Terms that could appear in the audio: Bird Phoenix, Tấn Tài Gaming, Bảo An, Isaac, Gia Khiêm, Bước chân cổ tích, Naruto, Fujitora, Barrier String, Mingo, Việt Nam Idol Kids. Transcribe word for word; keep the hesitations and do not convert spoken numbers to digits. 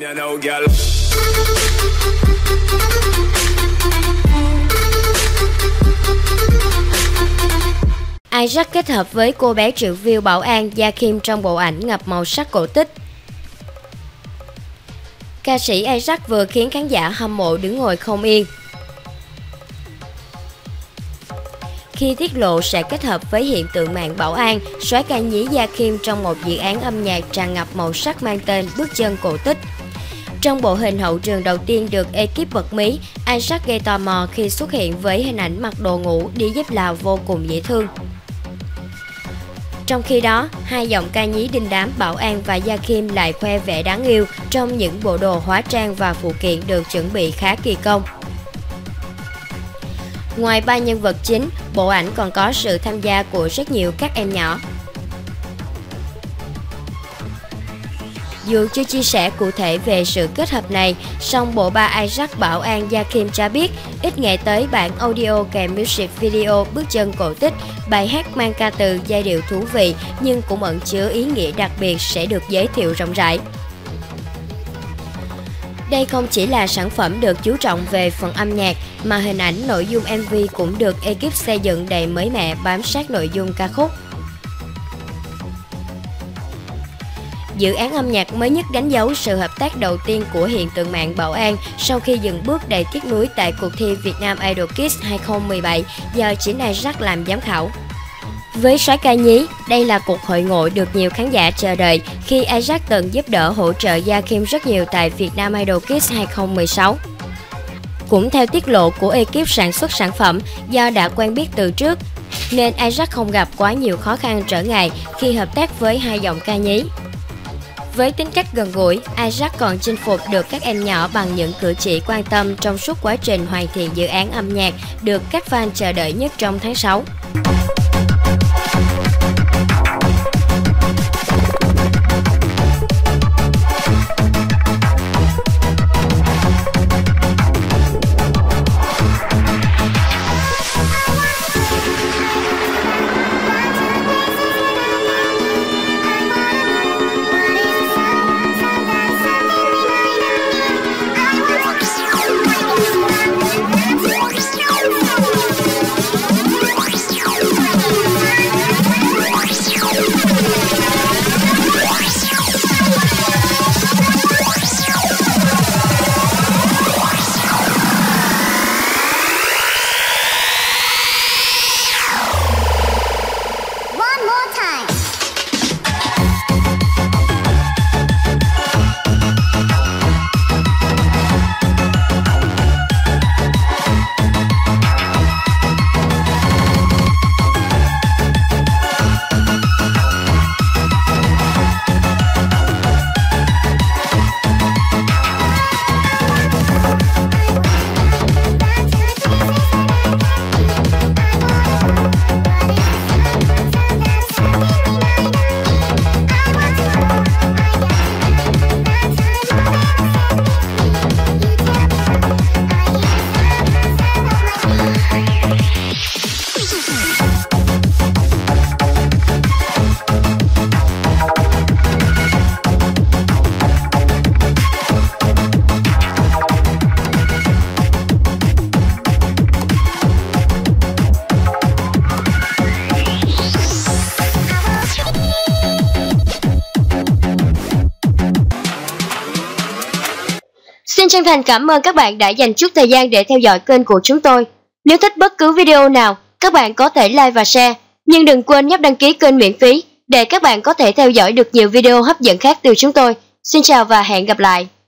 Isaac kết hợp với cô bé triệu view Bảo An, Gia Khiêm trong bộ ảnh ngập màu sắc cổ tích. Ca sĩ Isaac vừa khiến khán giả hâm mộ đứng ngồi không yên khi tiết lộ sẽ kết hợp với hiện tượng mạng Bảo An, soái ca nhí Gia Khiêm trong một dự án âm nhạc tràn ngập màu sắc mang tên Bước Chân Cổ Tích. Trong bộ hình hậu trường đầu tiên được ekip bật mí, Isaac gây tò mò khi xuất hiện với hình ảnh mặc đồ ngủ đi dép Lào vô cùng dễ thương. Trong khi đó, hai giọng ca nhí đình đám Bảo An và Gia Khiêm lại khoe vẻ đáng yêu trong những bộ đồ hóa trang và phụ kiện được chuẩn bị khá kỳ công. Ngoài ba nhân vật chính, bộ ảnh còn có sự tham gia của rất nhiều các em nhỏ. Dù chưa chia sẻ cụ thể về sự kết hợp này, song bộ ba Isaac, Bảo An, Gia Khiêm cho biết ít ngày tới bản audio kèm music video Bước Chân Cổ Tích, bài hát mang ca từ giai điệu thú vị nhưng cũng ẩn chứa ý nghĩa đặc biệt sẽ được giới thiệu rộng rãi. Đây không chỉ là sản phẩm được chú trọng về phần âm nhạc, mà hình ảnh nội dung em vê cũng được ekip xây dựng đầy mới mẻ bám sát nội dung ca khúc. Dự án âm nhạc mới nhất đánh dấu sự hợp tác đầu tiên của hiện tượng mạng Bảo An sau khi dừng bước đầy tiếc nuối tại cuộc thi Việt Nam Idol Kids hai không một bảy do chính Isaac làm giám khảo. Với soái ca nhí, đây là cuộc hội ngộ được nhiều khán giả chờ đợi khi Isaac từng giúp đỡ hỗ trợ Gia Khiêm rất nhiều tại Việt Nam Idol Kids hai không một sáu. Cũng theo tiết lộ của ekip sản xuất sản phẩm, do đã quen biết từ trước nên Isaac không gặp quá nhiều khó khăn trở ngại khi hợp tác với hai giọng ca nhí. Với tính cách gần gũi, Isaac còn chinh phục được các em nhỏ bằng những cử chỉ quan tâm trong suốt quá trình hoàn thiện dự án âm nhạc được các fan chờ đợi nhất trong tháng sáu. Xin chân thành cảm ơn các bạn đã dành chút thời gian để theo dõi kênh của chúng tôi. Nếu thích bất cứ video nào, các bạn có thể like và share. Nhưng đừng quên nhấp đăng ký kênh miễn phí để các bạn có thể theo dõi được nhiều video hấp dẫn khác từ chúng tôi. Xin chào và hẹn gặp lại!